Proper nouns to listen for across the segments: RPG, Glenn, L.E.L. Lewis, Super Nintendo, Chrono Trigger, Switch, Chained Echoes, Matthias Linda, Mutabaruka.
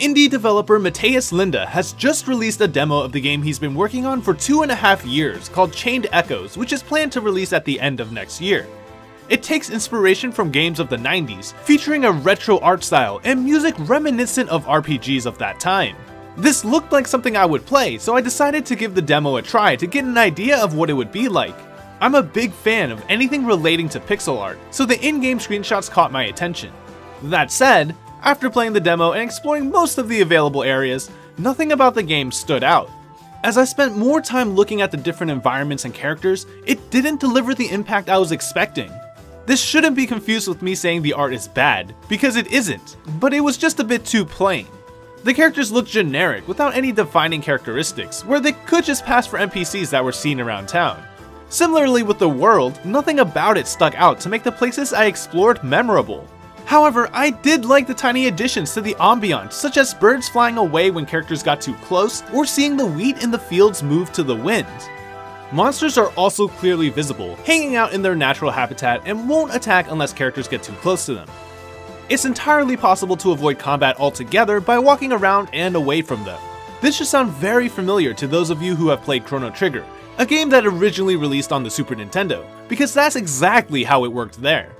indie developer Matthias Linda has just released a demo of the game he's been working on for 2.5 years called Chained Echoes, which is planned to release at the end of next year. It takes inspiration from games of the 90s, featuring a retro art style and music reminiscent of RPGs of that time. This looked like something I would play, so I decided to give the demo a try to get an idea of what it would be like. I'm a big fan of anything relating to pixel art, so the in-game screenshots caught my attention. That said, after playing the demo and exploring most of the available areas, nothing about the game stood out. As I spent more time looking at the different environments and characters, it didn't deliver the impact I was expecting. This shouldn't be confused with me saying the art is bad, because it isn't, but it was just a bit too plain. The characters looked generic without any defining characteristics, where they could just pass for NPCs that were seen around town. Similarly with the world, nothing about it stuck out to make the places I explored memorable. However, I did like the tiny additions to the ambiance, such as birds flying away when characters got too close, or seeing the wheat in the fields move to the wind. Monsters are also clearly visible, hanging out in their natural habitat and won't attack unless characters get too close to them. It's entirely possible to avoid combat altogether by walking around and away from them. This should sound very familiar to those of you who have played Chrono Trigger, a game that originally released on the Super Nintendo, because that's exactly how it worked there.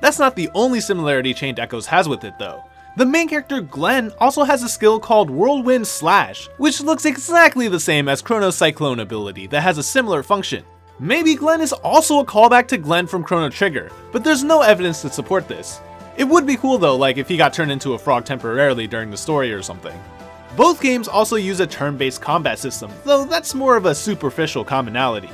That's not the only similarity Chained Echoes has with it though. The main character Glenn also has a skill called Whirlwind Slash, which looks exactly the same as Chrono's Cyclone ability that has a similar function. Maybe Glenn is also a callback to Glenn from Chrono Trigger, but there's no evidence to support this. It would be cool though, like if he got turned into a frog temporarily during the story or something. Both games also use a turn-based combat system, though that's more of a superficial commonality.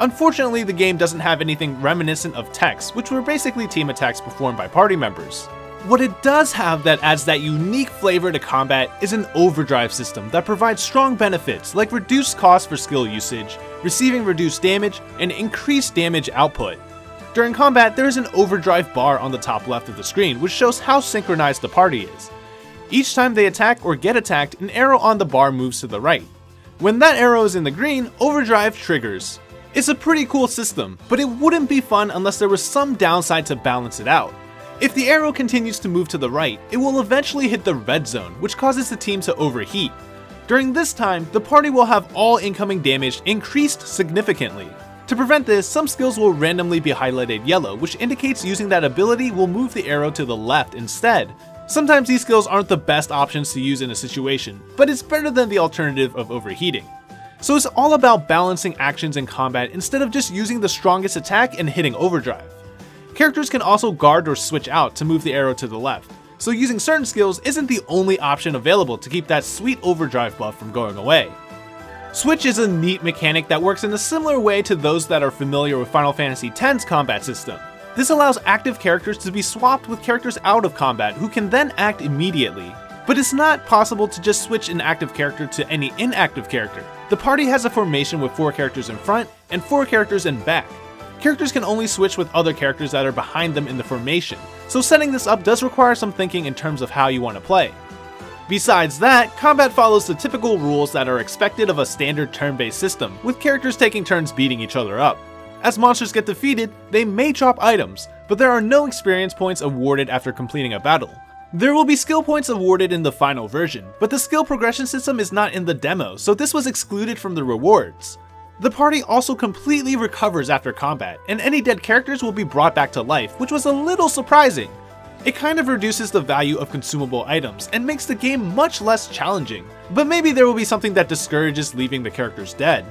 Unfortunately, the game doesn't have anything reminiscent of techs, which were basically team attacks performed by party members. What it does have that adds that unique flavor to combat is an overdrive system that provides strong benefits like reduced cost for skill usage, receiving reduced damage, and increased damage output. During combat, there is an overdrive bar on the top left of the screen, which shows how synchronized the party is. Each time they attack or get attacked, an arrow on the bar moves to the right. When that arrow is in the green, overdrive triggers. It's a pretty cool system, but it wouldn't be fun unless there was some downside to balance it out. If the arrow continues to move to the right, it will eventually hit the red zone, which causes the team to overheat. During this time, the party will have all incoming damage increased significantly. To prevent this, some skills will randomly be highlighted yellow, which indicates using that ability will move the arrow to the left instead. Sometimes these skills aren't the best options to use in a situation, but it's better than the alternative of overheating. So it's all about balancing actions in combat instead of just using the strongest attack and hitting overdrive. Characters can also guard or switch out to move the arrow to the left, so using certain skills isn't the only option available to keep that sweet overdrive buff from going away. Switch is a neat mechanic that works in a similar way to those that are familiar with Final Fantasy X's combat system. This allows active characters to be swapped with characters out of combat who can then act immediately. But it's not possible to just switch an active character to any inactive character. The party has a formation with 4 characters in front and 4 characters in back. Characters can only switch with other characters that are behind them in the formation, so setting this up does require some thinking in terms of how you want to play. Besides that, combat follows the typical rules that are expected of a standard turn-based system, with characters taking turns beating each other up. As monsters get defeated, they may drop items, but there are no experience points awarded after completing a battle. There will be skill points awarded in the final version, but the skill progression system is not in the demo, so this was excluded from the rewards. The party also completely recovers after combat, and any dead characters will be brought back to life, which was a little surprising. It kind of reduces the value of consumable items and makes the game much less challenging, but maybe there will be something that discourages leaving the characters dead.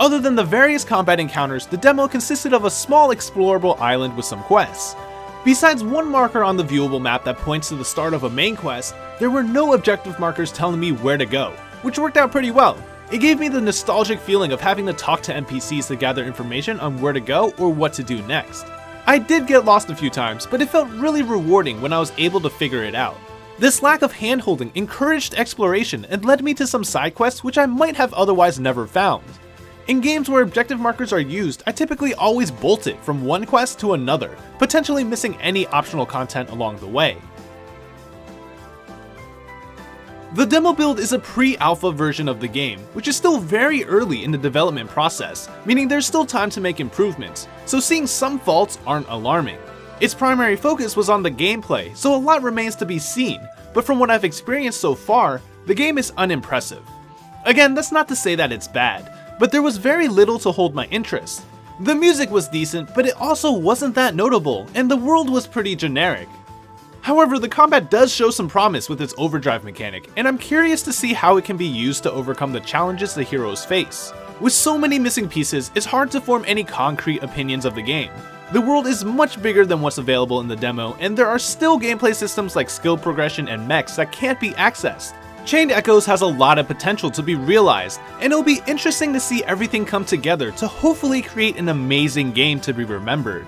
Other than the various combat encounters, the demo consisted of a small explorable island with some quests. Besides one marker on the viewable map that points to the start of a main quest, there were no objective markers telling me where to go, which worked out pretty well. It gave me the nostalgic feeling of having to talk to NPCs to gather information on where to go or what to do next. I did get lost a few times, but it felt really rewarding when I was able to figure it out. This lack of handholding encouraged exploration and led me to some side quests which I might have otherwise never found. In games where objective markers are used, I typically always bolt it from one quest to another, potentially missing any optional content along the way. The demo build is a pre-alpha version of the game, which is still very early in the development process, meaning there's still time to make improvements, so seeing some faults aren't alarming. Its primary focus was on the gameplay, so a lot remains to be seen, but from what I've experienced so far, the game is unimpressive. Again, that's not to say that it's bad, but there was very little to hold my interest. The music was decent, but it also wasn't that notable, and the world was pretty generic. However, the combat does show some promise with its overdrive mechanic, and I'm curious to see how it can be used to overcome the challenges the heroes face. With so many missing pieces, it's hard to form any concrete opinions of the game. The world is much bigger than what's available in the demo, and there are still gameplay systems like skill progression and mechs that can't be accessed. Chained Echoes has a lot of potential to be realized, and it'll be interesting to see everything come together to hopefully create an amazing game to be remembered.